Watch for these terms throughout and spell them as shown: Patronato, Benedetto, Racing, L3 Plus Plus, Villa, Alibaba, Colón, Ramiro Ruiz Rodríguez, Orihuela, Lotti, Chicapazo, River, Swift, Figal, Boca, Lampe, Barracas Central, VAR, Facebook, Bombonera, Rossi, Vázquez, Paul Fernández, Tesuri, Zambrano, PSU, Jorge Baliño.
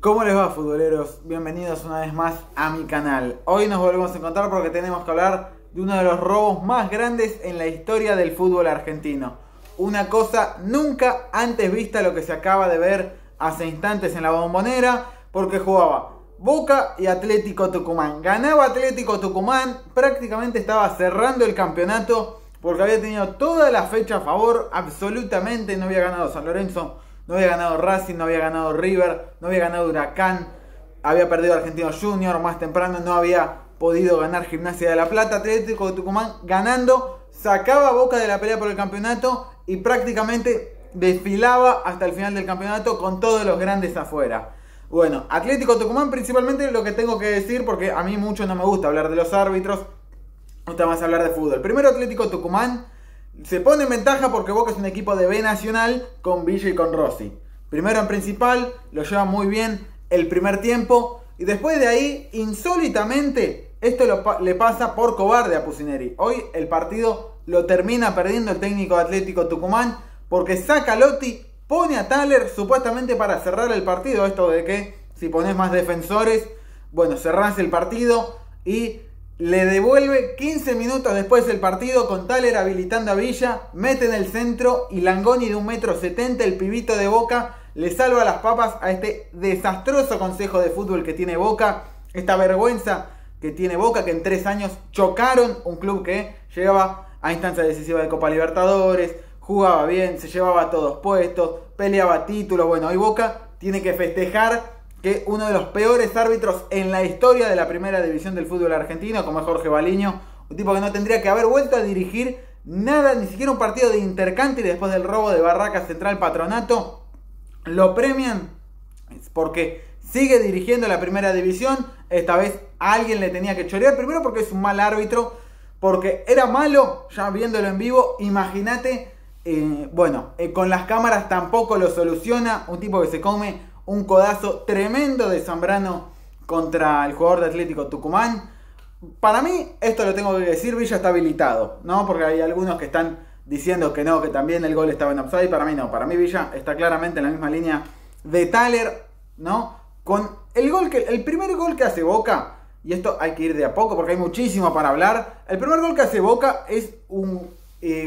¿Cómo les va, futboleros? Bienvenidos una vez más a mi canal. Hoy nos volvemos a encontrar porque tenemos que hablar de uno de los robos más grandes en la historia del fútbol argentino. Una cosa nunca antes vista, lo que se acaba de ver hace instantes en la Bombonera, porque jugaba Boca y Atlético Tucumán. Ganaba Atlético Tucumán, prácticamente estaba cerrando el campeonato porque había tenido toda la fecha a favor, absolutamente. No había ganado San Lorenzo, no había ganado Racing, no había ganado River, no había ganado Huracán, había perdido Argentinos Juniors, más temprano no había podido ganar Gimnasia de la Plata. Atlético de Tucumán ganando, sacaba a Boca de la pelea por el campeonato y prácticamente desfilaba hasta el final del campeonato con todos los grandes afuera. Bueno, Atlético Tucumán principalmente es lo que tengo que decir, porque a mí mucho no me gusta hablar de los árbitros, me gusta más hablar de fútbol. Primero, Atlético Tucumán se pone en ventaja porque Boca es un equipo de B Nacional con Villa y con Rossi. Primero en principal, lo lleva muy bien el primer tiempo. Y después de ahí, insólitamente, esto le pasa por cobarde a Pusineri. Hoy el partido lo termina perdiendo el técnico de Atlético Tucumán porque saca a Lotti, pone a Taler supuestamente para cerrar el partido. Esto de que si pones más defensores, bueno, cerrás el partido, y le devuelve 15 minutos después el partido con Taler habilitando a Villa, mete en el centro y Langoni, de 1,70 m, el pibito de Boca, le salva las papas a este desastroso consejo de fútbol que tiene Boca, esta vergüenza que tiene Boca, que en 3 años chocaron un club que llegaba a instancia decisiva de Copa Libertadores, jugaba bien, se llevaba a todos puestos, peleaba títulos. Bueno, hoy Boca tiene que festejar que uno de los peores árbitros en la historia de la primera división del fútbol argentino, como es Jorge Baliño, un tipo que no tendría que haber vuelto a dirigir nada, ni siquiera un partido de intercánter, y después del robo de Barracas Central Patronato, lo premian porque sigue dirigiendo la primera división. Esta vez a alguien le tenía que chorear, primero porque es un mal árbitro, porque era malo ya viéndolo en vivo, imagínate, con las cámaras tampoco lo soluciona, un tipo que se come un codazo tremendo de Zambrano contra el jugador de Atlético Tucumán. Para mí, esto lo tengo que decir, Villa está habilitado, ¿no? Porque hay algunos que están diciendo que no, que también el gol estaba en offside. Para mí no, para mí Villa está claramente en la misma línea de Taler, ¿no? Con el gol, el primer gol que hace Boca, y esto hay que ir de a poco porque hay muchísimo para hablar. El primer gol que hace Boca es un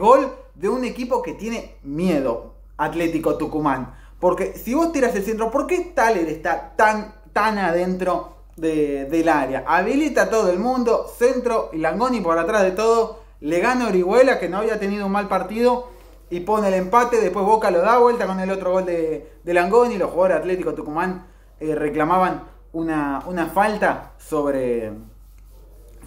gol de un equipo que tiene miedo, Atlético Tucumán. Porque si vos tiras el centro, ¿por qué Taler está tan adentro del área? Habilita a todo el mundo, centro, y Langoni por atrás de todo. Le gana Orihuela, que no había tenido un mal partido, y pone el empate. Después Boca lo da vuelta con el otro gol de Langoni. Los jugadores de Atlético Tucumán reclamaban una falta sobre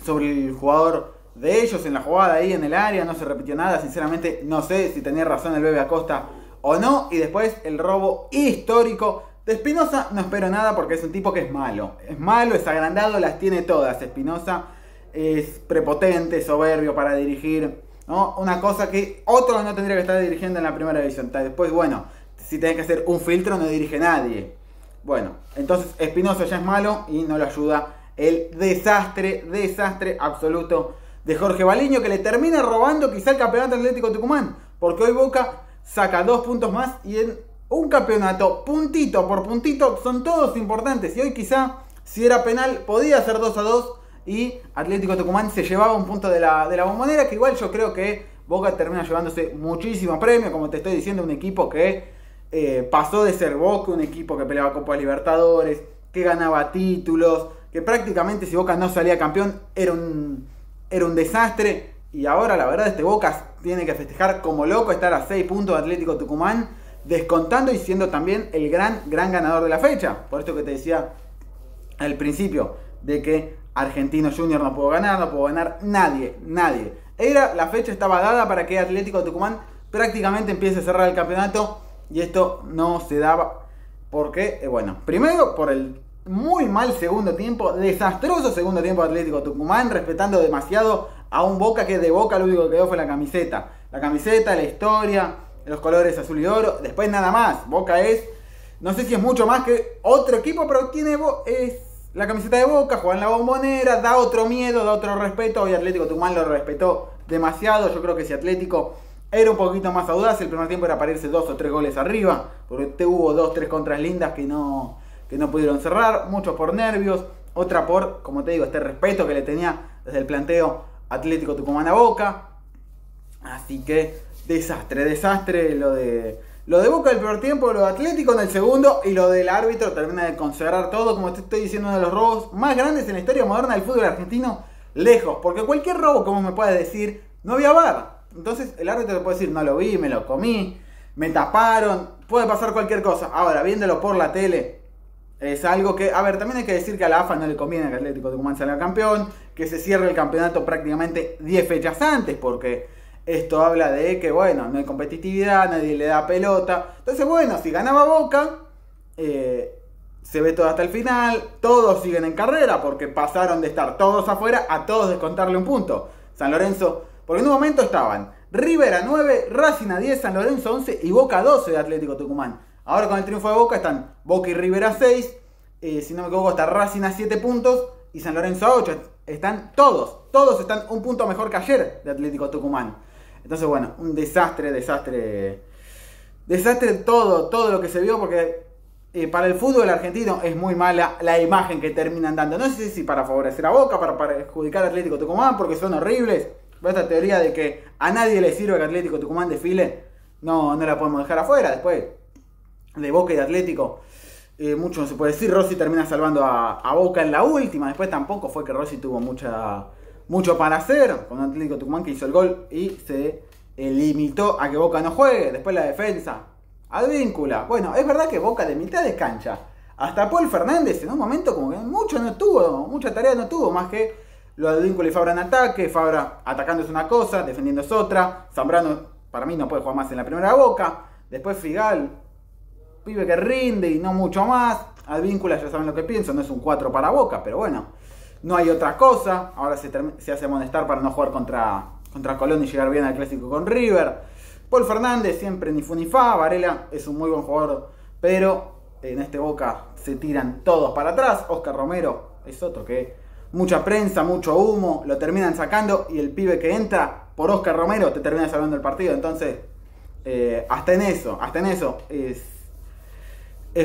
el jugador de ellos en la jugada ahí en el área. No se repitió nada, sinceramente no sé si tenía razón el bebé Acosta o no. Y después el robo histórico de Espinosa. No espero nada porque es un tipo que es malo. Es malo, es agrandado, las tiene todas. Espinosa es prepotente, soberbio para dirigir, ¿no? Una cosa que otro no tendría que estar dirigiendo en la primera división. Después, bueno, si tenés que hacer un filtro, no dirige nadie. Bueno, entonces Espinosa ya es malo y no lo ayuda el desastre absoluto de Jorge Baliño, que le termina robando quizá el campeonato Atlético Tucumán. Porque hoy Boca saca 2 puntos más, y en un campeonato, puntito por puntito, son todos importantes. Y hoy quizá, si era penal, podía hacer 2-2 y Atlético Tucumán se llevaba un punto de la Bombonera, que igual yo creo que Boca termina llevándose muchísimo premio. Como te estoy diciendo, un equipo que pasó de ser Boca, un equipo que peleaba Copa Libertadores, que ganaba títulos, que prácticamente si Boca no salía campeón era un desastre. Y ahora la verdad, este Boca tiene que festejar como loco estar a 6 puntos de Atlético Tucumán, descontando y siendo también el gran ganador de la fecha. Por esto que te decía al principio, de que Argentinos Juniors no pudo ganar nadie. Era, la fecha estaba dada para que Atlético Tucumán prácticamente empiece a cerrar el campeonato, y esto no se daba porque, primero por el muy mal segundo tiempo, desastroso segundo tiempo de Atlético Tucumán, respetando demasiado a un Boca que de Boca lo único que quedó fue la camiseta, la historia, los colores azul y oro. Después nada más. Boca es, no sé si es mucho más que otro equipo, pero es la camiseta de Boca, juega en la Bombonera, da otro miedo, da otro respeto. Hoy Atlético Tucumán lo respetó demasiado. Yo creo que si Atlético era un poquito más audaz, el primer tiempo era para irse 2 o 3 goles arriba, porque hubo 2 o 3 contras lindas que no que no pudieron cerrar, muchos por nervios, otra por, como te digo, este respeto que le tenía desde el planteo Atlético Tucumán a Boca. Así que desastre, desastre lo de Boca el primer tiempo, lo de Atlético en el segundo y lo del árbitro termina de consagrar todo, como te estoy diciendo, uno de los robos más grandes en la historia moderna del fútbol argentino, lejos, porque cualquier robo, como me puedes decir, no había VAR. Entonces el árbitro te puede decir, no lo vi, me lo comí, me taparon, puede pasar cualquier cosa. Ahora, viéndolo por la tele, es algo que, a ver, también hay que decir que a la AFA no le conviene que Atlético Tucumán salga campeón, que se cierre el campeonato prácticamente 10 fechas antes, porque esto habla de que, bueno, no hay competitividad, nadie le da pelota. Entonces, bueno, si ganaba Boca, se ve todo hasta el final, todos siguen en carrera, porque pasaron de estar todos afuera a todos descontarle un punto. San Lorenzo, porque en un momento estaban River a 9, Racing a 10, San Lorenzo a 11 y Boca a 12 de Atlético Tucumán. Ahora con el triunfo de Boca están Boca y River a 6, si no me equivoco está Racing a 7 puntos y San Lorenzo a 8. Están todos están un punto mejor que ayer de Atlético Tucumán. Entonces bueno, un desastre todo lo que se vio, porque para el fútbol argentino es muy mala la imagen que terminan dando. No sé si para favorecer a Boca, para perjudicar a Atlético Tucumán, porque son horribles. Pero esta teoría de que a nadie le sirve que Atlético Tucumán desfile, no la podemos dejar afuera después. De Boca y de Atlético, mucho no se puede decir. Rossi termina salvando a Boca en la última. Después tampoco fue que Rossi tuvo mucho para hacer, con Atlético Tucumán que hizo el gol y se limitó a que Boca no juegue. Después la defensa, Advíncula. Bueno, es verdad que Boca de mitad de cancha hasta Paul Fernández, en un momento como que mucha tarea no tuvo, más que lo de Advíncula y Fabra en ataque. Fabra atacando es una cosa, defendiendo es otra. Zambrano para mí no puede jugar más en la primera Boca. Después Figal, pibe que rinde y no mucho más. Advíncula, ya saben lo que pienso, no es un 4 para Boca, pero bueno, no hay otra cosa. Ahora se hace amonestar para no jugar contra Colón y llegar bien al clásico con River. Paul Fernández siempre ni fu ni fa. Varela es un muy buen jugador, pero en este Boca se tiran todos para atrás. Oscar Romero es otro que mucha prensa, mucho humo, lo terminan sacando y el pibe que entra por Oscar Romero te termina salvando el partido. Entonces, hasta en eso es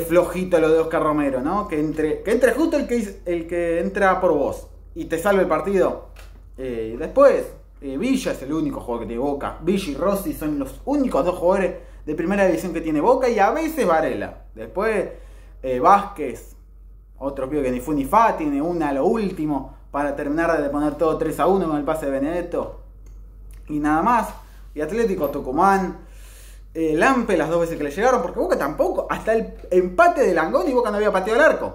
flojito lo de Oscar Romero, ¿no? Que entre justo el que entra por vos y te salve el partido. Después, Villa es el único jugador que tiene Boca. Villa y Rossi son los únicos dos jugadores de primera división que tiene Boca, y a veces Varela. Después, Vázquez, otro pibe que ni fu ni fa, tiene una a lo último para terminar de poner todo 3-1 con el pase de Benedetto. Y nada más. Y Atlético Tucumán, Lampe las dos veces que le llegaron, porque Boca tampoco, hasta el empate de Langoni Boca no había pateado el arco.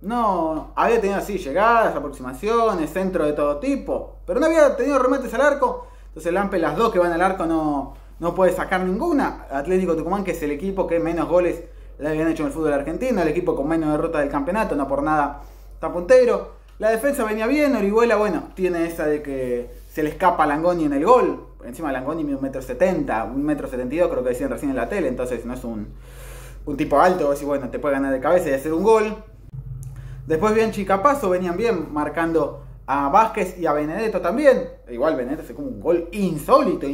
No, había tenido así llegadas, aproximaciones, centro de todo tipo, pero no había tenido remates al arco. Entonces Lampe las dos que van al arco no puede sacar ninguna. Atlético Tucumán, que es el equipo que menos goles le habían hecho en el fútbol argentino, el equipo con menos derrota del campeonato, no por nada está puntero. La defensa venía bien. Orihuela, bueno, tiene esa de que se le escapa a Langoni en el gol. Encima Langoni mide 1,70 m, 1,72 m, creo que decían recién en la tele. Entonces no es un tipo alto, así, bueno, te puede ganar de cabeza y hacer un gol. Después bien Chicapazo, venían bien marcando a Vázquez y a Benedetto también. Igual Benedetto hace como un gol insólito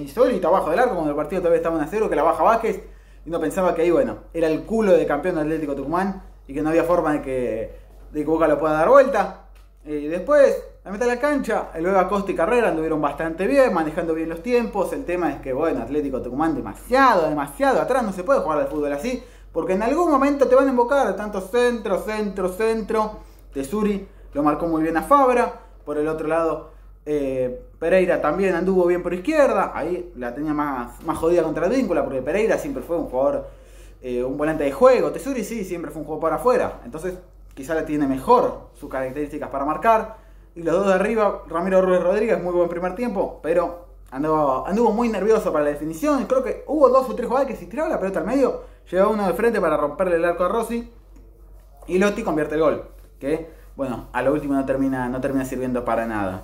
abajo del arco, cuando el partido todavía estaba 1-0, que la baja Vázquez. Y uno pensaba que ahí, bueno, era el culo de campeón de Atlético Tucumán y que no había forma de que Boca lo pueda dar vuelta. Y después, la mitad de la cancha, luego Acosta y Carrera anduvieron bastante bien, manejando bien los tiempos. El tema es que, bueno, Atlético Tucumán demasiado atrás. No se puede jugar al fútbol así, porque en algún momento te van a embocar. Tanto centro. Tesuri lo marcó muy bien a Fabra. Por el otro lado, Pereira también anduvo bien por izquierda. Ahí la tenía más jodida contra Advíncula, porque Pereira siempre fue un jugador, un volante de juego. Tesuri sí, siempre fue un jugador para afuera. Entonces, quizá la tiene mejor, sus características para marcar. Y los dos de arriba, Ramiro Ruiz Rodríguez, muy buen primer tiempo, pero anduvo muy nervioso para la definición. Creo que hubo 2 o 3 jugadas que si tiraba la pelota al medio, llegaba uno de frente para romperle el arco a Rossi. Y Lotti convierte el gol, que, bueno, a lo último no termina sirviendo para nada.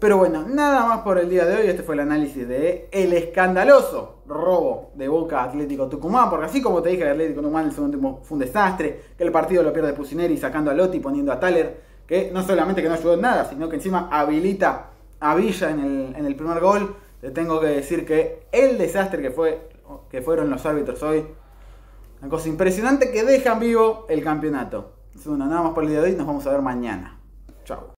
Pero bueno, nada más por el día de hoy. Este fue el análisis de el escandaloso robo de Boca Atlético Tucumán. Porque así como te dije, Atlético Tucumán en el segundo tiempo fue un desastre. Que el partido lo pierde Pusineri sacando a Lotti, poniendo a Taler. Que no solamente que no ayudó en nada, sino que encima habilita a Villa en el primer gol. Te tengo que decir que el desastre que fueron los árbitros hoy Una cosa impresionante que dejan vivo el campeonato. Es una nada más por el día de hoy. Nos vamos a ver mañana. Chao.